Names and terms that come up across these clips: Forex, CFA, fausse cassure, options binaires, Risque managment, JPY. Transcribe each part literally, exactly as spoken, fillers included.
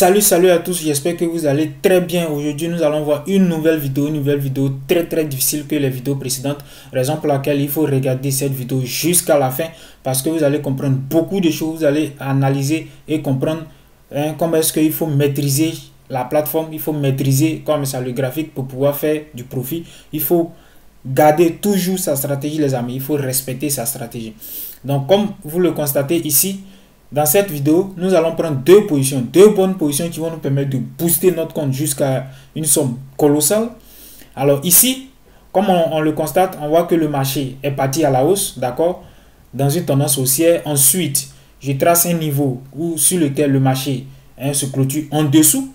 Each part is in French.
Salut, salut à tous, j'espère que vous allez très bien. Aujourd'hui, nous allons voir une nouvelle vidéo, une nouvelle vidéo très très difficile que les vidéos précédentes. Raison pour laquelle il faut regarder cette vidéo jusqu'à la fin parce que vous allez comprendre beaucoup de choses, vous allez analyser et comprendre hein, comment est-ce qu'il faut maîtriser la plateforme, il faut maîtriser comme ça le graphique pour pouvoir faire du profit. Il faut garder toujours sa stratégie les amis, il faut respecter sa stratégie. Donc comme vous le constatez ici, dans cette vidéo, nous allons prendre deux positions, deux bonnes positions qui vont nous permettre de booster notre compte jusqu'à une somme colossale. Alors ici, comme on, on le constate, on voit que le marché est parti à la hausse, d'accord, dans une tendance haussière. Ensuite, je trace un niveau où, sur lequel le marché hein, se clôture en dessous.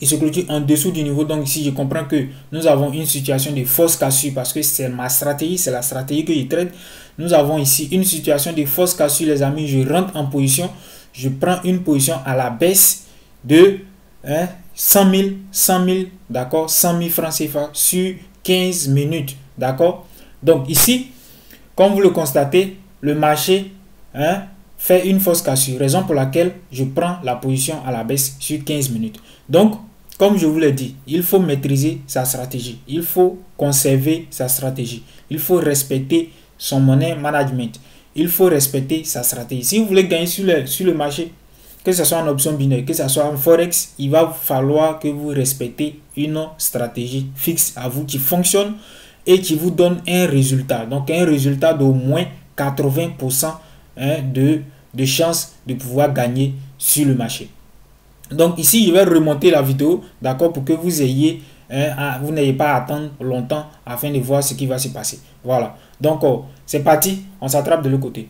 Il se clôture en dessous du niveau. Donc ici, je comprends que nous avons une situation de fausse cassure parce que c'est ma stratégie, c'est la stratégie que je traite. Nous avons ici une situation de fausse cassure, les amis. Je rentre en position, je prends une position à la baisse de hein, cent mille, cent mille, d'accord, cent mille francs C F A sur quinze minutes, d'accord. Donc ici, comme vous le constatez, le marché hein, fait une fausse cassure, raison pour laquelle je prends la position à la baisse sur quinze minutes. Donc, comme je vous l'ai dit, il faut maîtriser sa stratégie, il faut conserver sa stratégie, il faut respecter son money management, il faut respecter sa stratégie. Si vous voulez gagner sur le, sur le marché, que ce soit en option binaire, que ce soit en forex, il va falloir que vous respectez une stratégie fixe à vous qui fonctionne et qui vous donne un résultat. Donc un résultat d'au moins quatre-vingts pour cent hein, de, de chance de pouvoir gagner sur le marché. Donc ici, je vais remonter la vidéo, d'accord, pour que vous ayez, hein, à, vous n'ayez pas à attendre longtemps afin de voir ce qui va se passer. Voilà. Donc oh, c'est parti, on s'attrape de l'autre côté.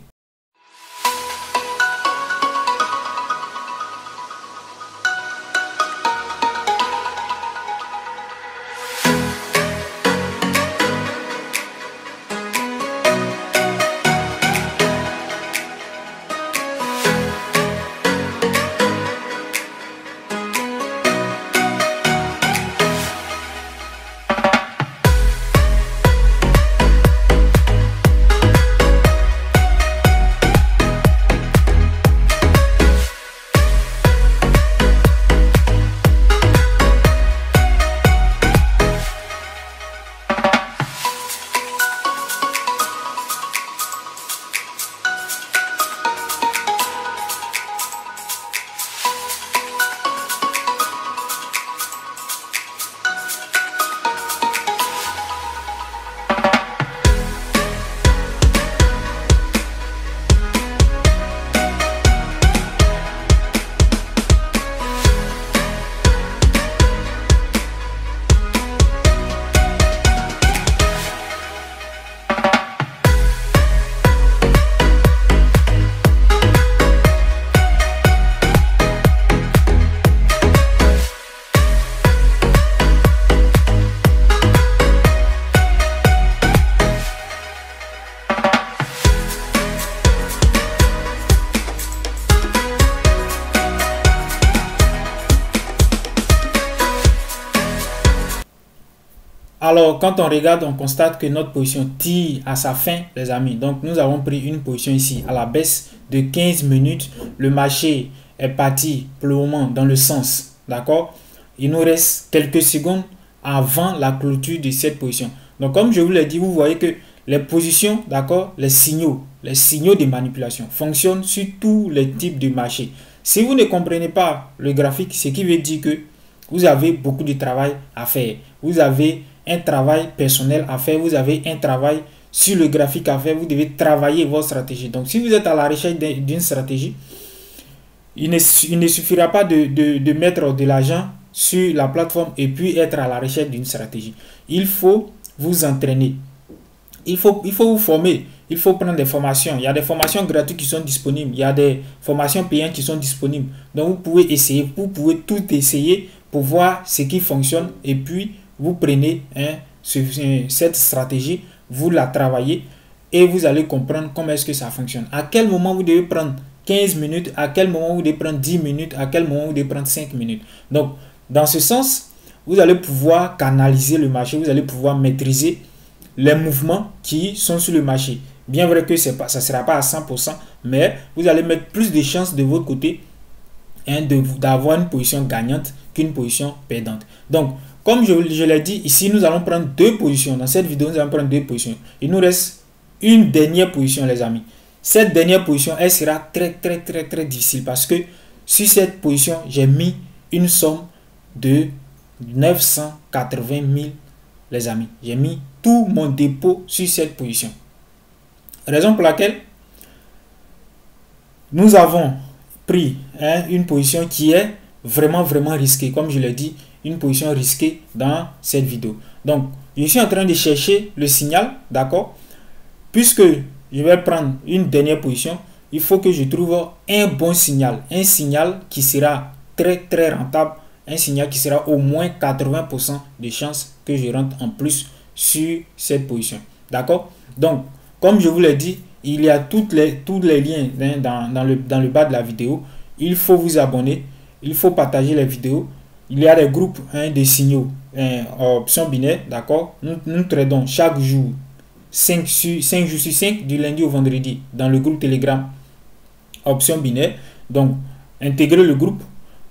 Alors, quand on regarde, on constate que notre position tire à sa fin, les amis. Donc, nous avons pris une position ici à la baisse de quinze minutes. Le marché est parti pour le moment dans le sens, d'accord? Il nous reste quelques secondes avant la clôture de cette position. Donc, comme je vous l'ai dit, vous voyez que les positions, d'accord, les signaux, les signaux de manipulation fonctionnent sur tous les types de marchés. Si vous ne comprenez pas le graphique, ce qui veut dire que vous avez beaucoup de travail à faire. Vous avez un travail personnel à faire, vous avez un travail sur le graphique à faire, vous devez travailler votre stratégie. Donc si vous êtes à la recherche d'une stratégie, il ne, il ne suffira pas de, de, de mettre de l'argent sur la plateforme et puis être à la recherche d'une stratégie. Il faut vous entraîner, il faut, il faut vous former, il faut prendre des formations. Il y a des formations gratuites qui sont disponibles, il y a des formations payantes qui sont disponibles. Donc vous pouvez essayer, vous pouvez tout essayer pour voir ce qui fonctionne et puis vous prenez hein, ce, cette stratégie, vous la travaillez et vous allez comprendre comment est-ce que ça fonctionne. À quel moment vous devez prendre quinze minutes, à quel moment vous devez prendre dix minutes, à quel moment vous devez prendre cinq minutes. Donc, dans ce sens, vous allez pouvoir canaliser le marché, vous allez pouvoir maîtriser les mouvements qui sont sur le marché. Bien vrai que c'est pas, ça ne sera pas à cent pour cent, mais vous allez mettre plus de chances de votre côté hein, d'avoir une position gagnante qu'une position perdante. Donc, comme je, je l'ai dit, ici, nous allons prendre deux positions. Dans cette vidéo, nous allons prendre deux positions. Il nous reste une dernière position, les amis. Cette dernière position, elle sera très, très, très, très difficile parce que sur cette position, j'ai mis une somme de neuf cent quatre-vingt mille, les amis. J'ai mis tout mon dépôt sur cette position. Raison pour laquelle nous avons pris hein, une position qui est vraiment, vraiment risquée. Comme je l'ai dit, une position risquée dans cette vidéo. Donc, je suis en train de chercher le signal, d'accord? Puisque je vais prendre une dernière position, il faut que je trouve un bon signal. Un signal qui sera très, très rentable. Un signal qui sera au moins quatre-vingts pour cent de chances que je rentre en plus sur cette position. D'accord? Donc, comme je vous l'ai dit, il y a toutes les, tous les liens hein, dans, dans, le, dans le bas de la vidéo. Il faut vous abonner. Il faut partager les vidéos. Il y a des groupes hein, de signaux, hein, options binaires, d'accord? Nous, nous tradons chaque jour, cinq jours sur cinq, du lundi au vendredi, dans le groupe Telegram, options binaires. Donc, intégrez le groupe,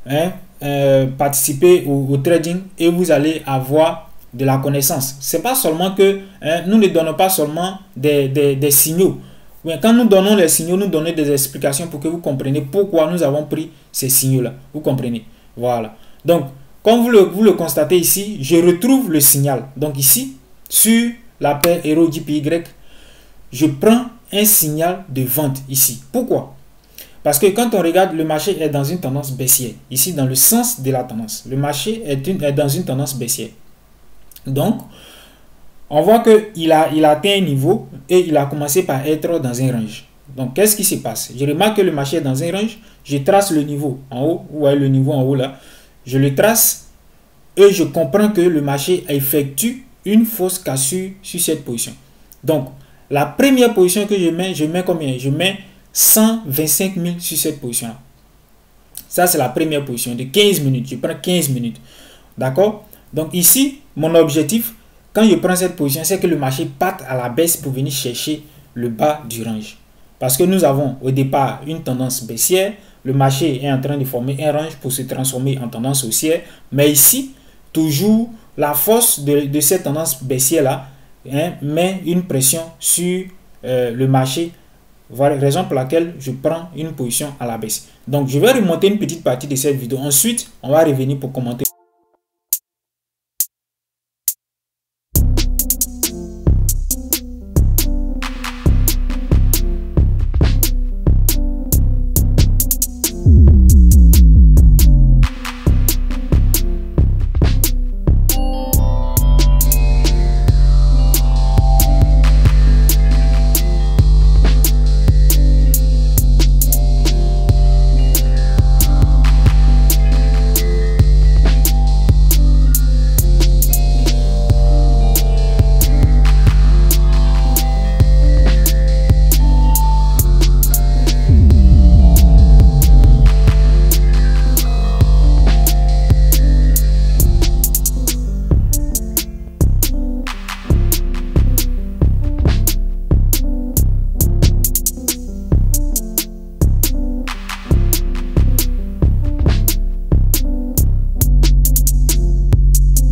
hein, euh, participez au, au trading et vous allez avoir de la connaissance. C'est pas seulement que hein, nous ne donnons pas seulement des, des, des signaux. Mais quand nous donnons les signaux, nous donnons des explications pour que vous compreniez pourquoi nous avons pris ces signaux-là. Vous comprenez? Voilà. Donc, comme vous le, vous le constatez ici, je retrouve le signal. Donc ici, sur la paire Euro J P Y, je prends un signal de vente ici. Pourquoi? Parce que quand on regarde, le marché est dans une tendance baissière. Ici, dans le sens de la tendance. Le marché est, une, est dans une tendance baissière. Donc, on voit qu'il a, il a atteint un niveau et il a commencé par être dans un range. Donc, qu'est-ce qui se passe? Je remarque que le marché est dans un range. Je trace le niveau en haut. Vous voyez le niveau en haut là. Je le trace et je comprends que le marché effectue une fausse cassure sur cette position. Donc, la première position que je mets, je mets combien? Je mets cent vingt-cinq mille sur cette position-là. Ça, c'est la première position de quinze minutes. Je prends quinze minutes. D'accord? Donc, ici, mon objectif, quand je prends cette position, c'est que le marché parte à la baisse pour venir chercher le bas du range. Parce que nous avons au départ une tendance baissière. Le marché est en train de former un range pour se transformer en tendance haussière. Mais ici, toujours la force de, de cette tendance baissière-là hein, met une pression sur euh, le marché. Voilà la raison pour laquelle je prends une position à la baisse. Donc, je vais remonter une petite partie de cette vidéo. Ensuite, on va revenir pour commenter.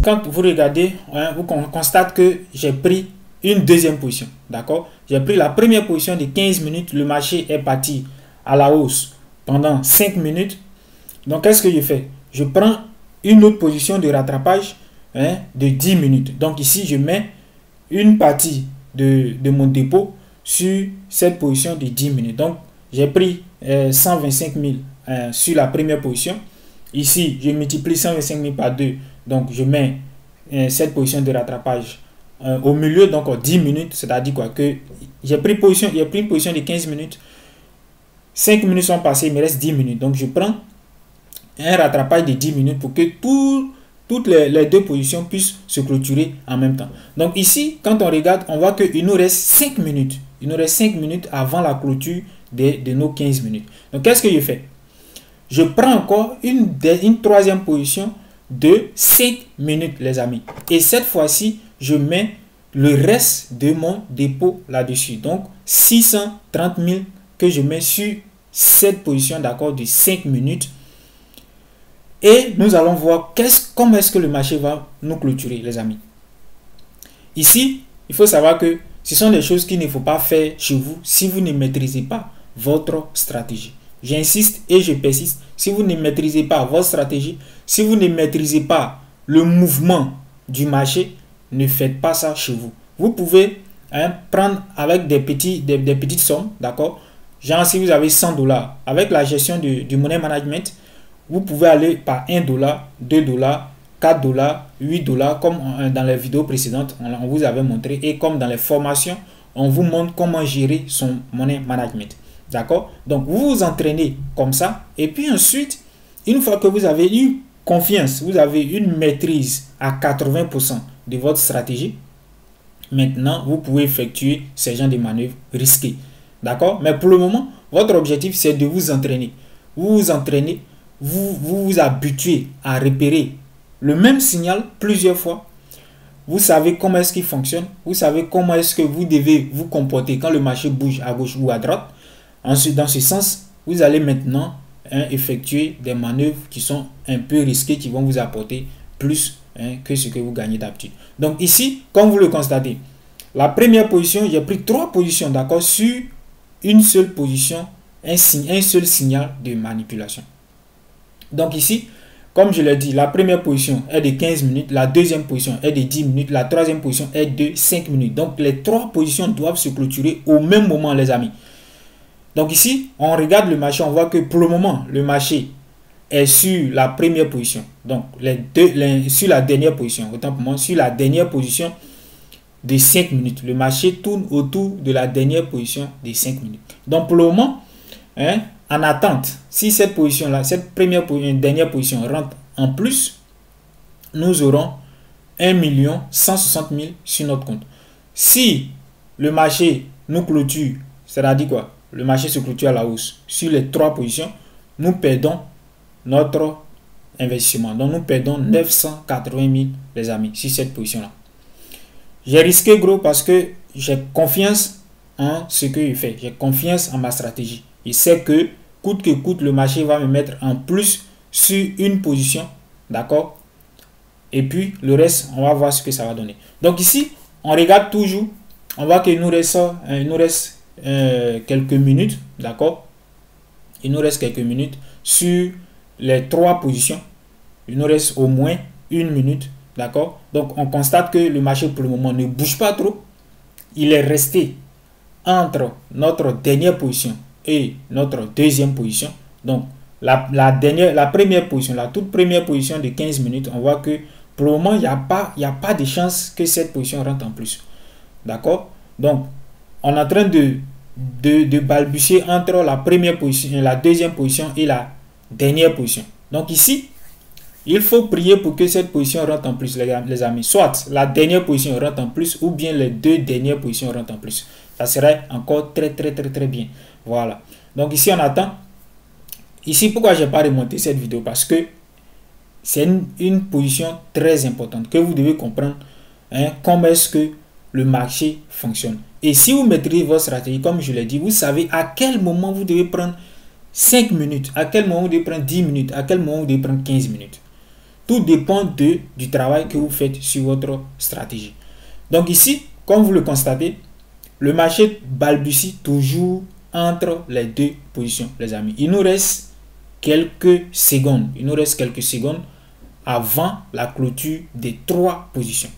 Quand vous regardez, hein, vous constatez que j'ai pris une deuxième position. D'accord? J'ai pris la première position de quinze minutes. Le marché est parti à la hausse pendant cinq minutes. Donc, qu'est-ce que je fais? Je prends une autre position de rattrapage hein, de dix minutes. Donc, ici, je mets une partie de, de mon dépôt sur cette position de dix minutes. Donc, j'ai pris euh, cent vingt-cinq mille hein, sur la première position. Ici, je multiplie cent vingt-cinq mille par deux. Donc, je mets euh, cette position de rattrapage euh, au milieu, donc en dix minutes. C'est-à-dire quoi que j'ai pris, position, j'ai pris une position de quinze minutes. cinq minutes sont passées, il me reste dix minutes. Donc, je prends un rattrapage de dix minutes pour que tout, toutes les, les deux positions puissent se clôturer en même temps. Donc, ici, quand on regarde, on voit qu'il nous reste cinq minutes. Il nous reste cinq minutes avant la clôture de, de nos quinze minutes. Donc, qu'est-ce que je fais? Je prends encore une, une troisième position de cinq minutes, les amis. Et cette fois-ci, je mets le reste de mon dépôt là-dessus. Donc, six cent trente mille que je mets sur cette position, d'accord, de cinq minutes. Et nous allons voir qu'est-ce, comment est-ce que le marché va nous clôturer, les amis. Ici, il faut savoir que ce sont des choses qu'il ne faut pas faire chez vous si vous ne maîtrisez pas votre stratégie. J'insiste et je persiste. Si vous ne maîtrisez pas votre stratégie, si vous ne maîtrisez pas le mouvement du marché, ne faites pas ça chez vous. Vous pouvez hein, prendre avec des, petits, des, des petites sommes, d'accord? Genre, si vous avez cent dollars, avec la gestion du, du money management, vous pouvez aller par un dollar, deux dollars, quatre dollars, huit dollars, comme dans les vidéos précédentes, on vous avait montré, et comme dans les formations, on vous montre comment gérer son money management. D'accord? Donc, vous vous entraînez comme ça, et puis ensuite, une fois que vous avez une confiance, vous avez une maîtrise à quatre-vingts pour cent de votre stratégie, maintenant, vous pouvez effectuer ces genres de manœuvres risquées. D'accord? Mais pour le moment, votre objectif, c'est de vous entraîner. Vous vous entraînez, vous vous, vous habituez à repérer le même signal plusieurs fois. Vous savez comment est-ce qu'il fonctionne. Vous savez comment est-ce que vous devez vous comporter quand le marché bouge à gauche ou à droite. Ensuite, dans ce sens, vous allez maintenant hein, effectuer des manœuvres qui sont un peu risquées, qui vont vous apporter plus hein, que ce que vous gagnez d'habitude. Donc ici, comme vous le constatez, la première position, j'ai pris trois positions, d'accord, sur une seule position, un, signe, un seul signal de manipulation. Donc ici, comme je l'ai dit, la première position est de quinze minutes, la deuxième position est de dix minutes, la troisième position est de cinq minutes. Donc les trois positions doivent se clôturer au même moment, les amis. Donc ici, on regarde le marché, on voit que pour le moment, le marché est sur la première position. Donc les deux, les, sur la dernière position, autant pour moi, sur la dernière position de cinq minutes. Le marché tourne autour de la dernière position de cinq minutes. Donc pour le moment, hein, en attente, si cette position-là, cette première position, dernière position rentre en plus, nous aurons un million cent soixante mille sur notre compte. Si le marché nous clôture, c'est-à-dire quoi? Le marché se clôture à la hausse sur les trois positions, nous perdons notre investissement. Donc nous perdons neuf cent quatre-vingt mille, les amis, sur cette position-là. J'ai risqué gros parce que j'ai confiance en ce que je fais. J'ai confiance en ma stratégie. Je sais que coûte que coûte, le marché va me mettre en plus sur une position. D'accord? Et puis, le reste, on va voir ce que ça va donner. Donc ici, on regarde toujours. On voit qu'il nous reste, il nous reste euh, quelques minutes. D'accord? Il nous reste quelques minutes sur les trois positions. Il nous reste au moins une minute. D'accord? Donc, on constate que le marché, pour le moment, ne bouge pas trop. Il est resté entre notre dernière position et notre deuxième position. Donc, la, la, dernière, la première position, la toute première position de quinze minutes, on voit que, pour le moment, il n'y a pas, il n'y a pas de chance que cette position rentre en plus. D'accord? Donc, on est en train de, de, de balbutier entre la première position, la deuxième position et la dernière position. Donc, ici, il faut prier pour que cette position rentre en plus, les amis. Soit la dernière position rentre en plus, ou bien les deux dernières positions rentrent en plus. Ça serait encore très, très, très, très bien. Voilà. Donc ici, on attend. Ici, pourquoi je n'ai pas remonté cette vidéo? Parce que c'est une, une position très importante que vous devez comprendre hein, comment est-ce que le marché fonctionne. Et si vous maîtrisez votre stratégie, comme je l'ai dit, vous savez à quel moment vous devez prendre cinq minutes, à quel moment vous devez prendre dix minutes, à quel moment vous devez prendre quinze minutes. Tout dépend de, du travail que vous faites sur votre stratégie. Donc ici, comme vous le constatez, le marché balbutie toujours entre les deux positions, les amis. Il nous reste quelques secondes. Il nous reste quelques secondes avant la clôture des trois positions.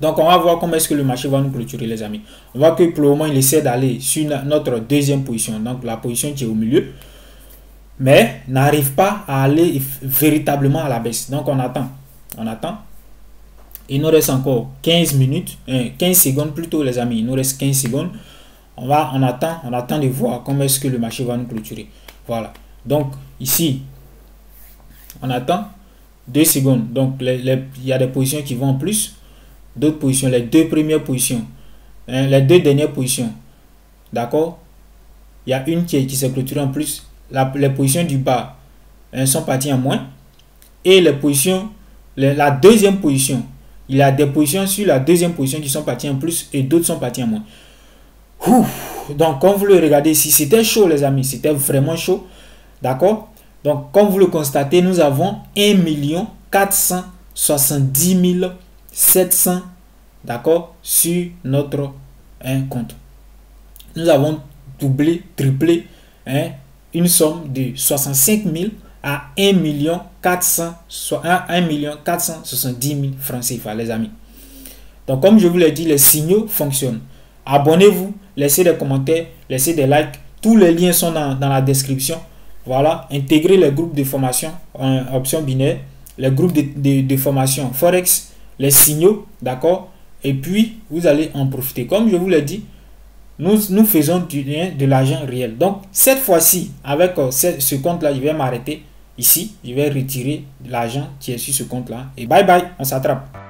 Donc, on va voir comment est-ce que le marché va nous clôturer, les amis. On voit que pour le moment, il essaie d'aller sur notre deuxième position, donc la position qui est au milieu, mais n'arrive pas à aller véritablement à la baisse. Donc on attend, on attend. Il nous reste encore quinze minutes, quinze secondes plutôt, les amis. Il nous reste quinze secondes. On va, on attend, on attend de voir comment est-ce que le marché va nous clôturer. Voilà. Donc ici, on attend deux secondes. Donc les, les, il y a des positions qui vont en plus, d'autres positions, les deux premières positions, hein, les deux dernières positions. D'accord? Il y a une qui, qui s'est clôturée en plus. La, les positions du bas hein, sont parties en moins. Et les positions, les, la deuxième position, il y a des positions sur la deuxième position qui sont parties en plus et d'autres sont parties en moins. Ouh, donc, comme vous le regardez ici, c'était chaud, les amis. C'était vraiment chaud. D'accord? Donc, comme vous le constatez, nous avons un million quatre cent soixante-dix mille sept cents, d'accord, sur notre hein, compte. Nous avons doublé, triplé hein, une somme de soixante-cinq mille à un million quatre cent soixante-dix mille francs C F A, les amis. Donc, comme je vous l'ai dit, les signaux fonctionnent. Abonnez-vous, laissez des commentaires, laissez des likes. Tous les liens sont dans, dans la description. Voilà, intégrez les groupes de formation en options binaires, les groupes de, de, de formation Forex, les signaux, d'accord? Et puis, vous allez en profiter. Comme je vous l'ai dit, nous, nous faisons du, de l'argent réel. Donc, cette fois-ci, avec euh, ce, ce compte-là, je vais m'arrêter ici. Je vais retirer l'argent qui est sur ce compte-là. Et bye bye, on s'attrape.